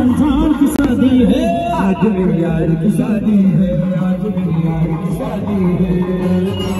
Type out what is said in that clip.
संसार की शादी है, आज मेरे यार की शादी है, आज मेरे यार की शादी है।